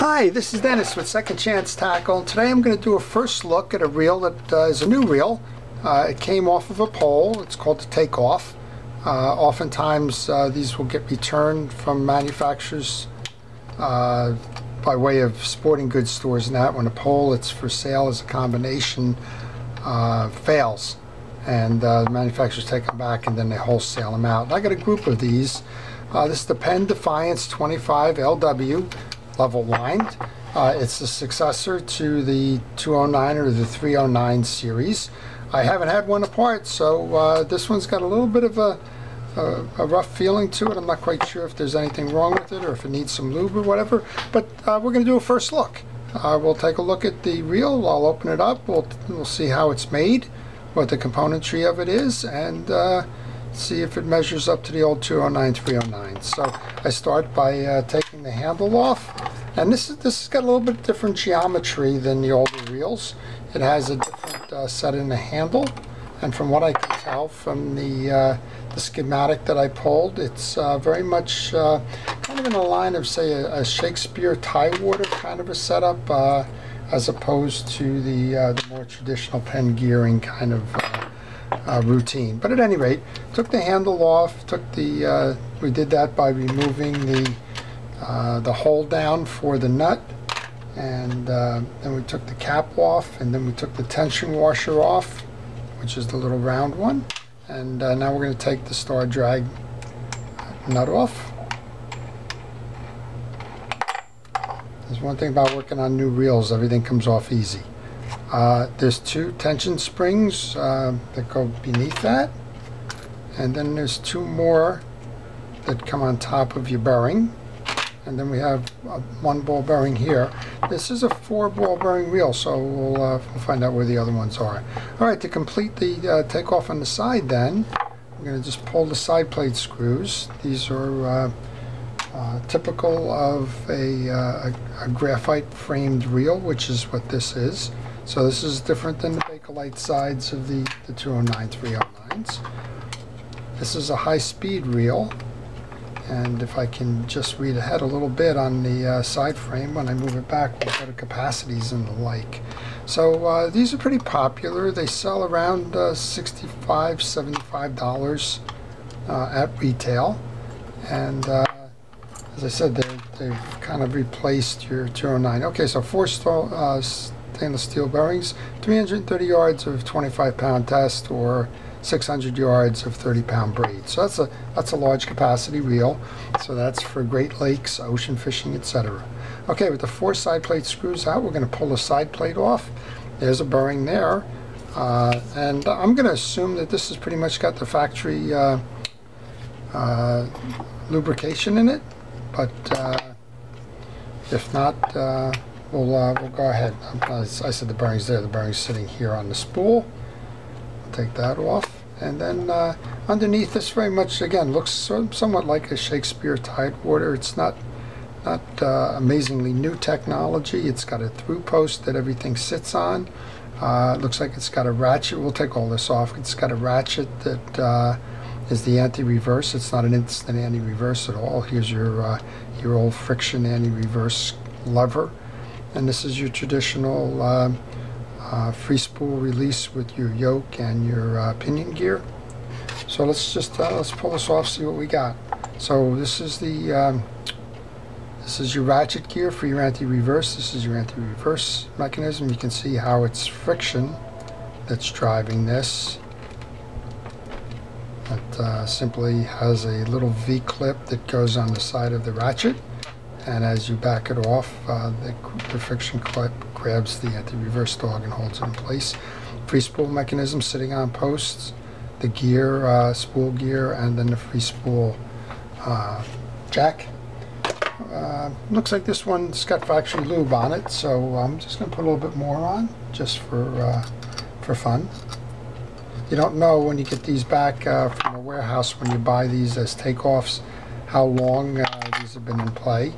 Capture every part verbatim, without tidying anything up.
Hi, this is Dennis with Second Chance Tackle, and today I'm going to do a first look at a reel that uh, is a new reel. Uh, it came off of a pole. It's called the Takeoff. Uh, oftentimes uh, these will get returned from manufacturers uh, by way of sporting goods stores and that. When a pole that's for sale as a combination uh, fails, and uh, the manufacturers take them back and then they wholesale them out. And I got a group of these. Uh, this is the Penn Defiance twenty-five L W. Level lined. Uh, it's the successor to the two oh nine or the three oh nine series. I haven't had one apart, so uh, this one's got a little bit of a, a, a rough feeling to it. I'm not quite sure if there's anything wrong with it or if it needs some lube or whatever, but uh, we're going to do a first look. Uh, we'll take a look at the reel, I'll open it up, we'll, we'll see how it's made, what the componentry of it is, and uh, see if it measures up to the old two oh nine three oh nine. So I start by uh, taking the handle off, and this is this has got a little bit different geometry than the older reels. It has a different uh, set in the handle, and from what I can tell from the uh, the schematic that I pulled, it's uh, very much uh, kind of in a line of, say, a, a Shakespeare Tidewater kind of a setup, uh, as opposed to the, uh, the more traditional pen gearing kind of uh, Uh, routine. But at any rate, took the handle off, took the uh, we did that by removing the uh, the hold down for the nut, and uh, then we took the cap off, and then we took the tension washer off, which is the little round one, and uh, now we're going to take the star drag nut off. There's one thing about working on new reels, everything comes off easy. Uh, there's two tension springs uh, that go beneath that, and then there's two more that come on top of your bearing, and then we have a one ball bearing here. This is a four ball bearing reel, so we'll, uh, we'll find out where the other ones are. Alright, to complete the uh, takeoff on the side, then we're going to just pull the side plate screws. These are uh, uh, typical of a, uh, a, a graphite framed reel, which is what this is. So this is different than the Bakelite sides of the, the two oh nine three oh nines. This is a high-speed reel, and if I can just read ahead a little bit on the uh, side frame, when I move it back, we'll go to capacities and the like. So uh, these are pretty popular. They sell around uh, sixty-five dollars, seventy-five dollars uh, at retail, and uh, as I said, they've kind of replaced your two oh nine. Okay, so four star, uh, stainless steel bearings, three hundred thirty yards of twenty-five pound test, or six hundred yards of thirty pound braid. So that's a that's a large capacity reel. So that's for Great Lakes, ocean fishing, et cetera. Okay, with the four side plate screws out, we're going to pull the side plate off. There's a bearing there, uh, and I'm going to assume that this has pretty much got the factory uh, uh, lubrication in it, but uh, if not. Uh, We'll, uh, we'll go ahead. I said the bearing's there. The bearing's sitting here on the spool. I'll take that off. And then uh, underneath this very much, again, looks sort of somewhat like a Shakespeare Tidewater. It's not, not uh, amazingly new technology. It's got a through post that everything sits on. Uh, it looks like it's got a ratchet. We'll take all this off. It's got a ratchet that uh, is the anti-reverse. It's not an instant anti-reverse at all. Here's your, uh, your old friction anti-reverse lever. And this is your traditional uh, uh, free spool release with your yoke and your uh, pinion gear. So let's just uh, let's pull this off, see what we got. So this is the um, this is your ratchet gear for your anti-reverse. This is your anti-reverse mechanism. You can see how it's friction that's driving this. It uh, simply has a little V-clip that goes on the side of the ratchet. And as you back it off, uh, the, the friction clip grabs the anti-reverse dog and holds it in place. Free spool mechanism sitting on posts, the gear, uh, spool gear, and then the free spool uh, jack. Uh, looks like this one's got factory lube on it, so I'm just going to put a little bit more on, just for, uh, for fun. You don't know when you get these back uh, from a warehouse, when you buy these as takeoffs, how long uh, these have been in play.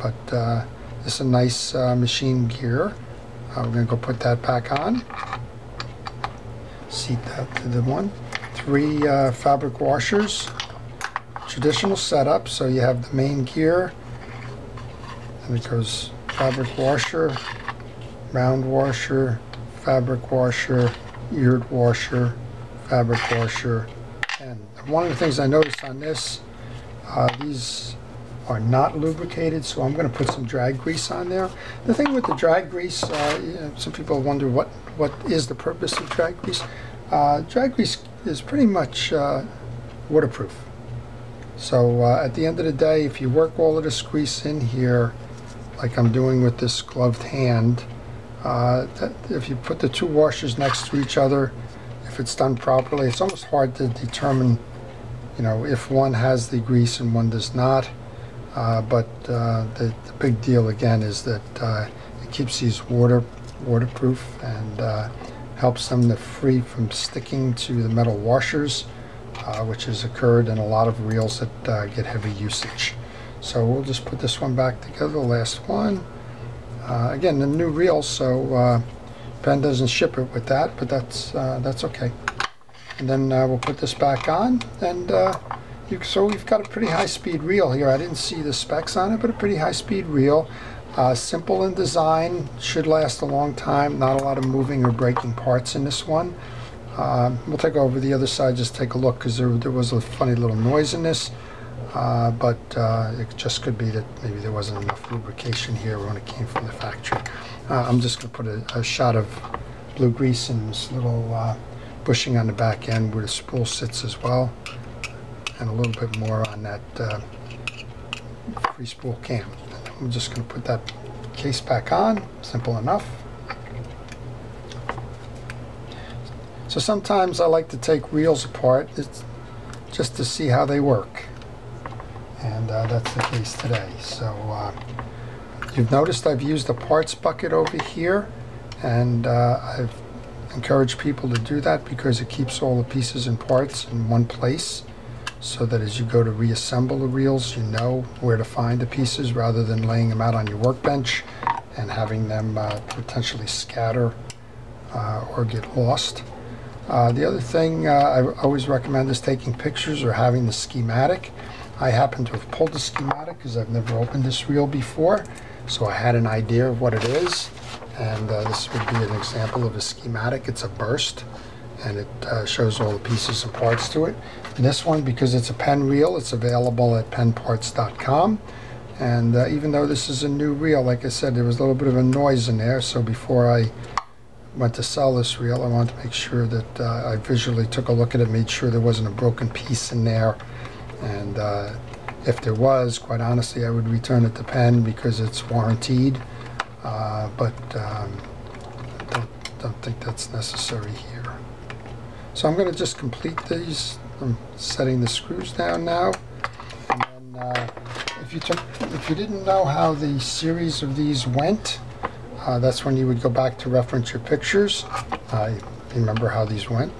But uh, this is a nice uh, machine gear. Uh, we're going to go put that back on. Seat that to the one. Three uh, fabric washers. Traditional setup. So you have the main gear, and it goes fabric washer, round washer, fabric washer, eared washer, fabric washer. And one of the things I noticed on this, uh, these are not lubricated, so I'm going to put some drag grease on there. The thing with the drag grease, uh, you know, some people wonder what, what is the purpose of drag grease. Uh, drag grease is pretty much uh, waterproof. So uh, at the end of the day, if you work all of this grease in here, like I'm doing with this gloved hand, uh, that if you put the two washers next to each other, if it's done properly, it's almost hard to determine, you know, if one has the grease and one does not. Uh, but uh, the, the big deal again is that uh, it keeps these water waterproof and uh, helps them to free from sticking to the metal washers, uh, which has occurred in a lot of reels that uh, get heavy usage. So we'll just put this one back together, the last one. Uh, again, the new reel, so uh, Penn doesn't ship it with that, but that's uh, that's okay. And then uh, we'll put this back on and. Uh, So we've got a pretty high-speed reel here. I didn't see the specs on it, but a pretty high-speed reel. Uh, simple in design, should last a long time. Not a lot of moving or breaking parts in this one. Uh, we'll take over the other side, just take a look, because there, there was a funny little noise in this. Uh, but uh, it just could be that maybe there wasn't enough lubrication here when it came from the factory. Uh, I'm just going to put a, a shot of blue grease in this little uh, bushing on the back end where the spool sits as well. And a little bit more on that uh, free spool cam. I'm just going to put that case back on. Simple enough. So sometimes I like to take reels apart it's just to see how they work, and uh, that's the case today. So uh, you've noticed I've used a parts bucket over here, and uh, I've encouraged people to do that because it keeps all the pieces and parts in one place, so that as you go to reassemble the reels, you know where to find the pieces rather than laying them out on your workbench and having them uh, potentially scatter uh, or get lost. Uh, the other thing uh, I always recommend is taking pictures or having the schematic. I happen to have pulled the schematic because I've never opened this reel before, so I had an idea of what it is, and uh, this would be an example of a schematic. It's a burst, and it uh, shows all the pieces and parts to it. And this one, because it's a Penn reel, it's available at pen parts dot com. And uh, even though this is a new reel, like I said, there was a little bit of a noise in there, so before I went to sell this reel, I wanted to make sure that uh, I visually took a look at it, made sure there wasn't a broken piece in there. And uh, if there was, quite honestly, I would return it to Penn because it's warrantied. Uh, but um, I don't, don't think that's necessary here. So I'm going to just complete these. I'm setting the screws down now. And then, uh, if you took, if you didn't know how the series of these went, uh, that's when you would go back to reference your pictures. I remember how these went.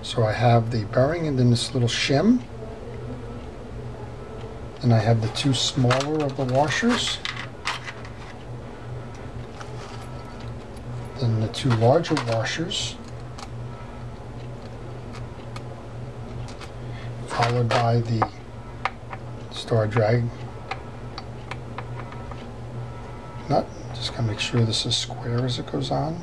So I have the bearing and then this little shim. And I have the two smaller of the washers. Then the two larger washers. Followed by the star drag nut. Just gotta make sure this is square as it goes on.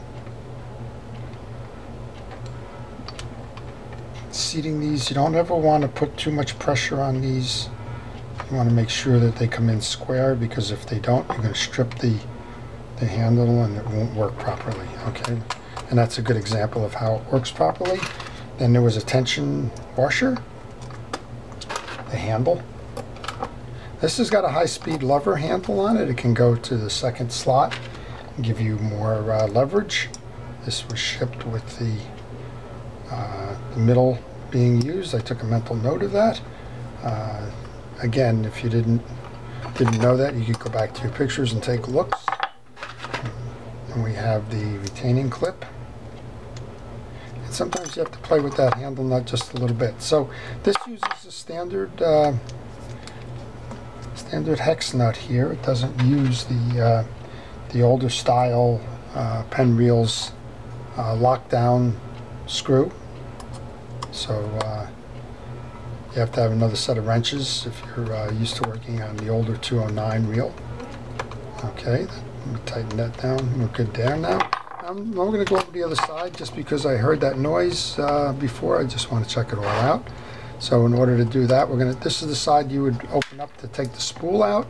Seating these, you don't ever want to put too much pressure on these. You want to make sure that they come in square, because if they don't, you're going to strip the, the handle and it won't work properly. Okay, and that's a good example of how it works properly. Then there was a tension washer. The handle. This has got a high-speed lever handle on it. It can go to the second slot and give you more uh, leverage. This was shipped with the, uh, the middle being used. I took a mental note of that. Uh, again, if you didn't didn't know that, you could go back to your pictures and take looks. And we have the retaining clip. Sometimes you have to play with that handle nut just a little bit. So this uses a standard uh, standard hex nut here. It doesn't use the uh, the older style uh, Penn reels uh, lockdown screw. So uh, you have to have another set of wrenches if you're uh, used to working on the older two oh nine reel. Okay, I'm going to tighten that down. I'm going to get down now. I'm, I'm going to go over the other side just because I heard that noise uh, before. I just want to check it all out. So in order to do that, we're going to, this is the side you would open up to take the spool out.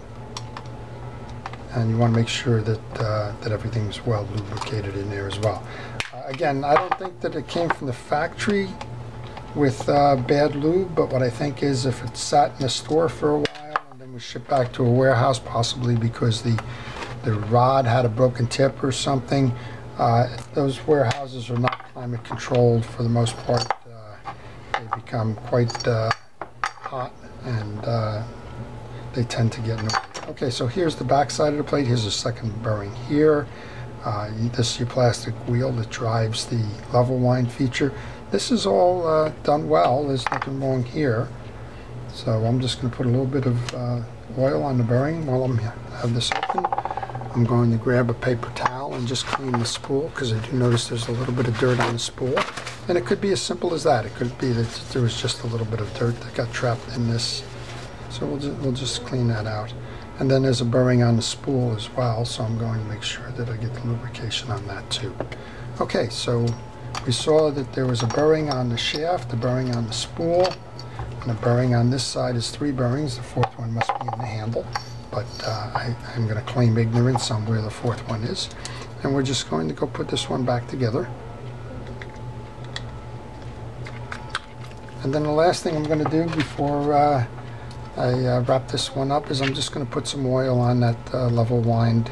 And you want to make sure that, uh, that everything's well lubricated in there as well. Uh, again, I don't think that it came from the factory with uh, bad lube, but what I think is if it sat in a store for a while and then was shipped back to a warehouse, possibly because the, the rod had a broken tip or something, uh, those warehouses are not climate controlled for the most part. Become quite uh, hot, and uh, they tend to get in the way. Okay, so here's the back side of the plate. Here's a second bearing here. Uh, this is your plastic wheel that drives the level wind feature. This is all uh, done well. There's nothing wrong here. So I'm just going to put a little bit of uh, oil on the bearing while I'm have this open. I'm going to grab a paper towel and just clean the spool, because I do notice there's a little bit of dirt on the spool. And it could be as simple as that. It could be that there was just a little bit of dirt that got trapped in this. So we'll just, we'll just clean that out. And then there's a bearing on the spool as well, so I'm going to make sure that I get the lubrication on that too. Okay, so we saw that there was a bearing on the shaft, a bearing on the spool, and a bearing on this side is three bearings. The fourth one must be in the handle, but uh, I, I'm going to claim ignorance on where the fourth one is. And we're just going to go put this one back together. And then the last thing I'm going to do before uh, I uh, wrap this one up is I'm just going to put some oil on that uh, level wind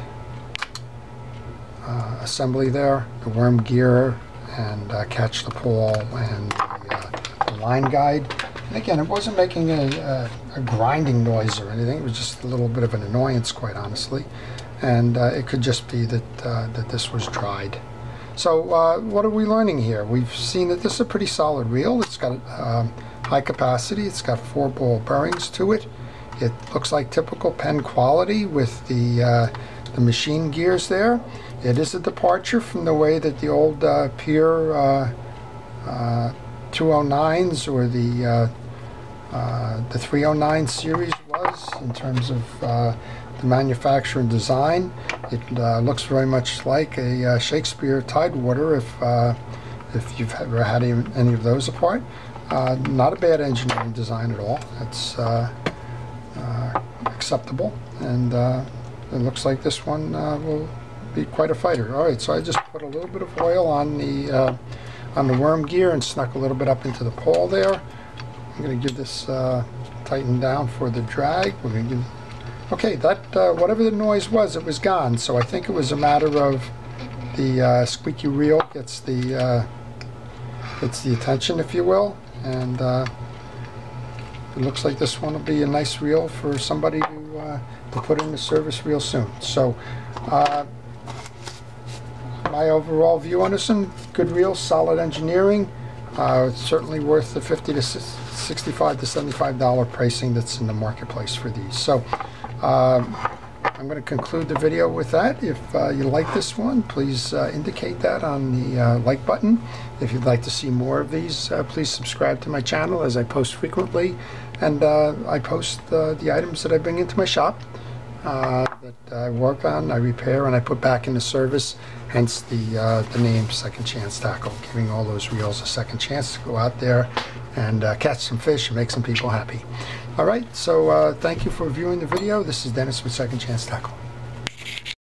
uh, assembly there, the worm gear, and uh, catch the pole, and the, uh, the line guide. And again, it wasn't making a, a, a grinding noise or anything. It was just a little bit of an annoyance, quite honestly. And uh, it could just be that, uh, that this was dried. So uh, what are we learning here? We've seen that this is a pretty solid reel. It's got um, high capacity. It's got four ball bearings to it. It looks like typical Penn quality with the, uh, the machine gears there. It is a departure from the way that the old uh, Pier uh, uh, two oh nines or the, uh, uh, the three oh nine series was in terms of uh, the manufacture and design. It uh, looks very much like a uh, Shakespeare Tidewater, if, uh, if you've ever had any of those apart. Uh, not a bad engineering design at all. It's uh, uh, acceptable, and uh, it looks like this one uh, will be quite a fighter. Alright, so I just put a little bit of oil on the, uh, on the worm gear and snuck a little bit up into the pole there. I'm going to give this uh, tighten down for the drag. We're going to give Okay, that, uh, whatever the noise was, it was gone. So I think it was a matter of the uh, squeaky reel gets the, uh, gets the attention, if you will. And uh, it looks like this one will be a nice reel for somebody to, uh, to put in the service real soon. So uh, my overall view on this one, good reel, solid engineering. Uh, it's certainly worth the fifty to sixty-five to seventy-five dollar pricing that's in the marketplace for these. So. Uh, I'm going to conclude the video with that. If uh, you like this one, please uh, indicate that on the uh, like button. If you'd like to see more of these, uh, please subscribe to my channel, as I post frequently, and uh, I post uh, the items that I bring into my shop uh, that I work on, I repair, and I put back into service, hence the, uh, the name Second Chance Tackle, giving all those reels a second chance to go out there and uh, catch some fish and make some people happy. All right, so uh, thank you for viewing the video. This is Dennis with Second Chance Tackle.